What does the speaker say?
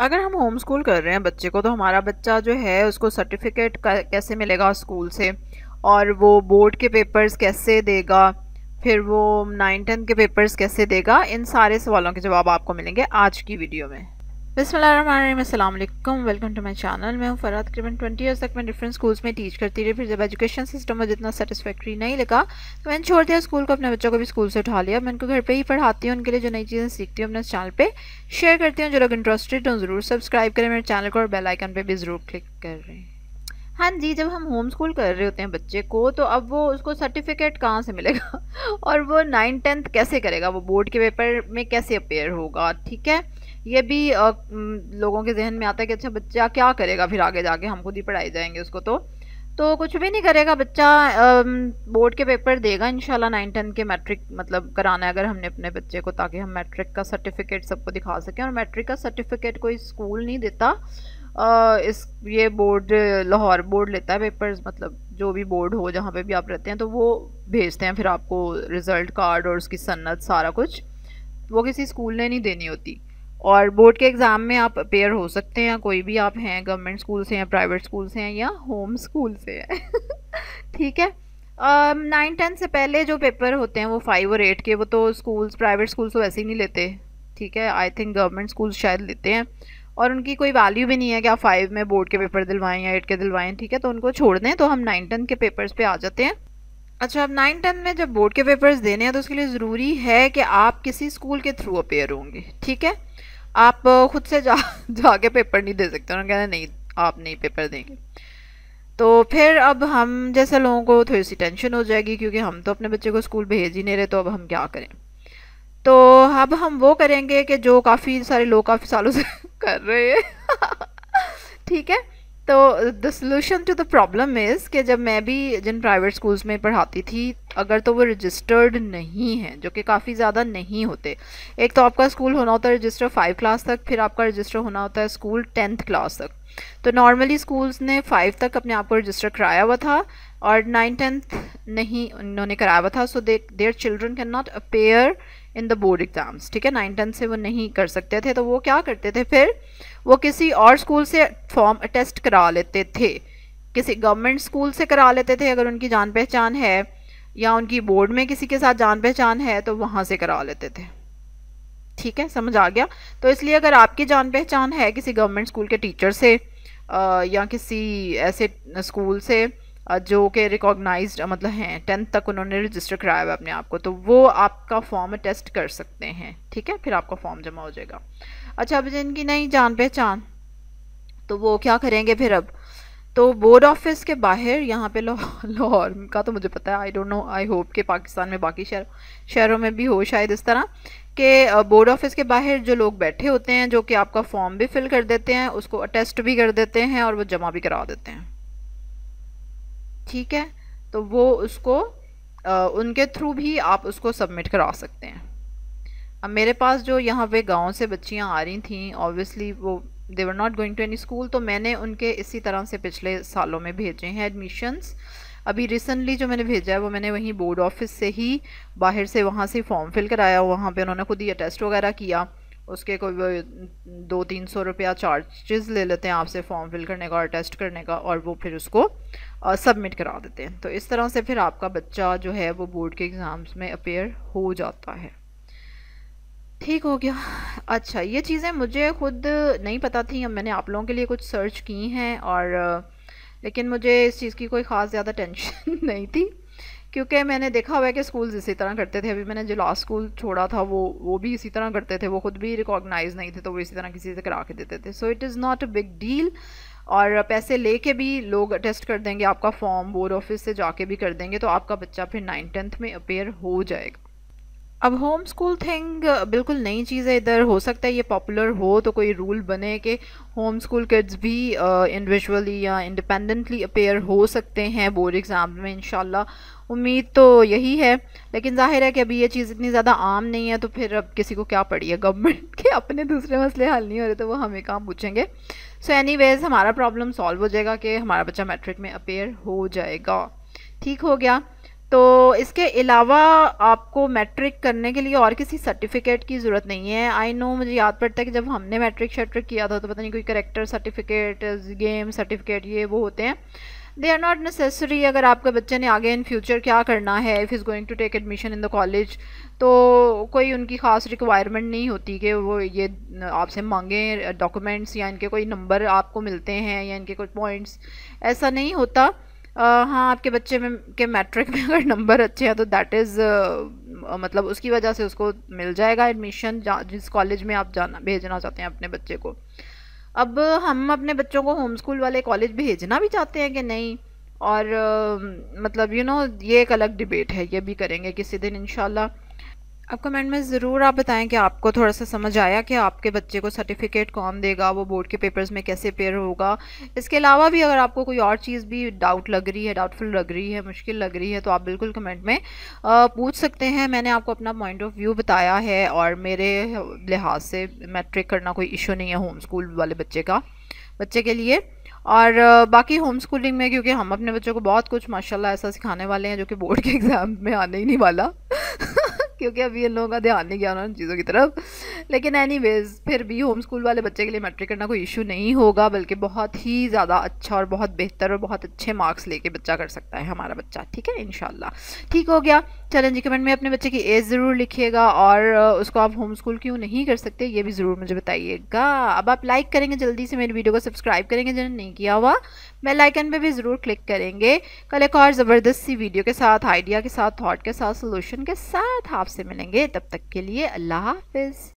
अगर हम home school कर रहे हैं बच्चे को, तो हमारा बच्चा जो है उसको सर्टिफिकेट कैसे मिलेगा स्कूल से, और वो बोर्ड के पेपर्स कैसे देगा, फिर वो 9-10 के पेपर्स कैसे देगा, इन सारे सवालों के जवाब आपको मिलेंगे आज की वीडियो में। बिस्मिल्लाहिर्रहमानिर्रहीम, अस्सलाम वालेकुम, वेलकम टू माय चैनल। मैं हूं फराह। तकरीबन 20 ईयर्स तक मैं डिफरेंट स्कूल्स में टीच करती रही। फिर जब एजुकेशन सिस्टम मुझे इतना सेटिस्फैक्ट्री नहीं लगा तो मैंने छोड़ दिया स्कूल को, अपने बच्चों को भी स्कूल से उठा लिया। मैं उनको घर पे ही पढ़ाती हूँ, उनके लिए जो नई चीज़ें सीखती हूँ अपने चैनल पर शेयर करती हूँ। जो लोग इंटरेस्टेड हों ज़रूर सब्सक्राइब करें मेरे चैनल को और बेल आइकन पर भी ज़रूर क्लिक करें। हाँ जी, जब हम होम स्कूल कर रहे होते हैं बच्चे को, तो अब वो उसको सर्टिफिकेट कहाँ से मिलेगा और वो 9-10 कैसे करेगा, वो बोर्ड के पेपर में कैसे अपेयर होगा। ठीक है, ये भी लोगों के जहन में आता है कि अच्छा बच्चा क्या करेगा फिर आगे जाके, हम खुद ही पढ़ाई जाएंगे उसको। तो कुछ भी नहीं करेगा बच्चा। बोर्ड के पेपर देगा इंशाल्लाह 9-10 के। मैट्रिक मतलब कराना है अगर हमने अपने बच्चे को, ताकि हम मैट्रिक का सर्टिफिकेट सबको दिखा सकें। और मैट्रिक का सर्टिफिकेट कोई स्कूल नहीं देता, ये बोर्ड, लाहौर बोर्ड लेता है पेपर्स, मतलब जो भी बोर्ड हो जहाँ पे भी आप रहते हैं, तो वो भेजते हैं फिर आपको रिज़ल्ट कार्ड और उसकी सनद, सारा कुछ वो किसी स्कूल ने नहीं देनी होती। और बोर्ड के एग्ज़ाम में आप अपेयर हो सकते हैं, कोई भी आप हैं, गवर्नमेंट स्कूल से हैं, प्राइवेट स्कूल से हैं, या होम स्कूल से हैं ठीक है। 9-10 से पहले जो पेपर होते हैं वो 5 और 8 के, वो तो स्कूल्स, प्राइवेट स्कूल्स तो वैसे ही नहीं लेते। ठीक है, आई थिंक गवर्नमेंट स्कूल शायद लेते हैं, और उनकी कोई वैल्यू भी नहीं है कि आप 5 में बोर्ड के पेपर दिलवाएं या 8 के दिलवाएं। ठीक है, तो उनको छोड़ दें। तो हम 9-10 के पेपर्स पे आ जाते हैं। अच्छा, अब 9-10 में जब बोर्ड के पेपर्स देने हैं तो उसके लिए ज़रूरी है कि आप किसी स्कूल के थ्रू अपेयर होंगे। ठीक है, आप खुद से जाके पेपर नहीं दे सकते। उन्होंने कहना नहीं, आप नहीं पेपर देंगे। तो फिर अब हम जैसे लोगों को थोड़ी सी टेंशन हो जाएगी, क्योंकि हम तो अपने बच्चे को स्कूल भेज ही नहीं रहे, तो अब हम क्या करें। तो अब हम वो करेंगे कि जो काफ़ी सारे लोग काफ़ी सालों से कर रहे हैं ठीक है। तो the solution to the problem is कि जब मैं भी जिन प्राइवेट स्कूल्स में पढ़ाती थी, अगर तो वो रजिस्टर्ड नहीं हैं, जो कि काफ़ी ज़्यादा नहीं होते। एक तो आपका स्कूल होना होता है रजिस्टर 5 क्लास तक, फिर आपका रजिस्टर होना होता है स्कूल 10th क्लास तक। तो नॉर्मली स्कूल्स ने 5 तक अपने आप को रजिस्टर कराया हुआ था और 9-10 नहीं उन्होंने कराया हुआ था। So their children can not appear in the board exams. ठीक है, 9-10 से वो नहीं कर सकते थे। तो वो क्या करते थे, फिर वो किसी और स्कूल से फॉर्म अटेस्ट करा लेते थे, किसी गवर्नमेंट स्कूल से करा लेते थे अगर उनकी जान पहचान है, या उनकी बोर्ड में किसी के साथ जान पहचान है तो वहाँ से करा लेते थे। ठीक है, समझ आ गया। तो इसलिए अगर आपकी जान पहचान है किसी गवर्नमेंट स्कूल के टीचर से या किसी ऐसे स्कूल से जो कि रिकॉग्नाइज्ड मतलब हैं, 10th तक उन्होंने रजिस्टर कराया हुआ अपने आप को, तो वो आपका फॉर्म अटेस्ट कर सकते हैं। ठीक है, फिर आपका फॉर्म जमा हो जाएगा। अच्छा, अब जिनकी नहीं जान पहचान, तो वो क्या करेंगे फिर। अब तो बोर्ड ऑफिस के बाहर, यहाँ पे लाहौर का तो मुझे पता है, I don't know, I hope कि पाकिस्तान में बाकी शहरों में भी हो शायद इस तरह के, बोर्ड ऑफिस के बाहर जो लोग बैठे होते हैं जो कि आपका फॉर्म भी फिल कर देते हैं, उसको अटेस्ट भी कर देते हैं और वो जमा भी करा देते हैं। ठीक है, तो वो उसको उनके थ्रू भी आप उसको सबमिट करा सकते हैं। अब मेरे पास जो यहाँ पे गांव से बच्चियाँ आ रही थीं, ऑब्वियसली वो they were not going to any school, तो मैंने उनके इसी तरह से पिछले सालों में भेजे हैं एडमिशन्स। अभी रिसेंटली जो मैंने भेजा है वो मैंने वहीं बोर्ड ऑफिस से ही बाहर से, वहाँ से फॉर्म फिल कराया। वहाँ पे उन्होंने खुद ही अटेस्ट वगैरह किया, उसके कोई 200-300 रुपया चार्जेस ले लेते हैं आपसे फॉर्म फिल करने का और टेस्ट करने का, और वो फिर उसको सबमिट करा देते हैं। तो इस तरह से फिर आपका बच्चा जो है वो बोर्ड के एग्ज़ाम्स में अपेयर हो जाता है। ठीक हो गया। अच्छा, ये चीज़ें मुझे खुद नहीं पता थी, अब मैंने आप लोगों के लिए कुछ सर्च की हैं, और लेकिन मुझे इस चीज़ की कोई ख़ास ज़्यादा टेंशन नहीं थी, क्योंकि मैंने देखा हुआ है कि स्कूल्स इसी तरह करते थे। अभी मैंने जो लास्ट स्कूल छोड़ा था वो भी इसी तरह करते थे। वो खुद भी रिकॉग्नाइज नहीं थे, तो वो इसी तरह किसी से करा के देते थे। So it is not a big deal. और पैसे लेके भी लोग अटेस्ट कर देंगे आपका फॉर्म, बोर्ड ऑफिस से जाके भी कर देंगे, तो आपका बच्चा फिर 9-10 में अपेयर हो जाएगा। अब होम स्कूल थिंग बिल्कुल नई चीज़ है इधर। हो सकता है ये पॉपुलर हो तो कोई रूल बने कि होम स्कूल किड्स भी इंडिविजुअली या इंडिपेंडेंटली अपेयर हो सकते हैं बोर्ड एग्ज़ाम में, इंशाल्लाह। उम्मीद तो यही है, लेकिन ज़ाहिर है कि अभी ये चीज़ इतनी ज़्यादा आम नहीं है, तो फिर अब किसी को क्या पड़ी है। गवर्नमेंट के अपने दूसरे मसले हल नहीं हो रहे, तो वो हमें काम पूछेंगे। सो एनीवेज़, हमारा प्रॉब्लम सॉल्व हो जाएगा कि हमारा बच्चा मैट्रिक में अपेयर हो जाएगा। ठीक हो गया। तो इसके अलावा आपको मैट्रिक करने के लिए और किसी सर्टिफिकेट की ज़रूरत नहीं है। आई नो, मुझे याद पड़ता है कि जब हमने मैट्रिक शैट्रिक किया था तो पता नहीं कोई करेक्टर सर्टिफिकेट, गेम सर्टिफिकेट, ये वो होते हैं। They are not necessary. अगर आपके बच्चे ने आगे इन फ्यूचर क्या करना है, if is going to take admission in the college, तो कोई उनकी ख़ास रिक्वायरमेंट नहीं होती कि वो ये आपसे मांगें डॉक्यूमेंट्स या इनके कोई नंबर आपको मिलते हैं या इनके कुछ पॉइंट्स, ऐसा नहीं होता। हाँ, आपके बच्चे में के मैट्रिक में अगर नंबर अच्छे हैं तो दैट इज़ मतलब उसकी वजह से उसको मिल जाएगा एडमिशन जिस कॉलेज में आप जाना भेजना चाहते हैं अपने बच्चे को। अब हम अपने बच्चों को होम स्कूल वाले कॉलेज भेजना भी चाहते हैं कि नहीं, और मतलब यू नो ये एक अलग डिबेट है, ये भी करेंगे किसी दिन इंशाल्लाह। अब कमेंट में ज़रूर आप बताएं कि आपको थोड़ा सा समझ आया कि आपके बच्चे को सर्टिफिकेट कौन देगा, वो बोर्ड के पेपर्स में कैसे पेयर होगा। इसके अलावा भी अगर आपको कोई और चीज़ भी डाउट लग रही है, डाउटफुल लग रही है, मुश्किल लग रही है, तो आप बिल्कुल कमेंट में पूछ सकते हैं। मैंने आपको अपना पॉइंट ऑफ व्यू बताया है और मेरे लिहाज से मैट्रिक करना कोई इशू नहीं है होम स्कूल वाले बच्चे के लिए। और बाकी होम स्कूलिंग में क्योंकि हम अपने बच्चों को बहुत कुछ माशाल्लाह ऐसा सिखाने वाले हैं जो कि बोर्ड के एग्ज़ाम में आने ही नहीं वाला क्योंकि अभी इन लोगों का ध्यान नहीं गया उन्होंने चीज़ों की तरफ। लेकिन एनीवेज़ फिर भी होम स्कूल वाले बच्चे के लिए मैट्रिक करना कोई इशू नहीं होगा, बल्कि बहुत ही ज़्यादा अच्छा और बहुत बेहतर और बहुत अच्छे मार्क्स लेके बच्चा कर सकता है हमारा बच्चा। ठीक है, इंशाल्लाह ठीक हो गया। चलें जी, कमेंट में अपने बच्चे की एज ज़रूर लिखिएगा और उसको आप होम स्कूल क्यों नहीं कर सकते ये भी ज़रूर मुझे बताइएगा। अब आप लाइक करेंगे, जल्दी से मेरी वीडियो को सब्सक्राइब करेंगे जिन्होंने नहीं किया हुआ, बेल आइकन पे भी ज़रूर क्लिक करेंगे। कल एक और ज़बरदस्त सी वीडियो के साथ, आइडिया के साथ, थॉट के साथ, सोल्यूशन के साथ आपसे मिलेंगे। तब तक के लिए अल्लाह हाफिज़।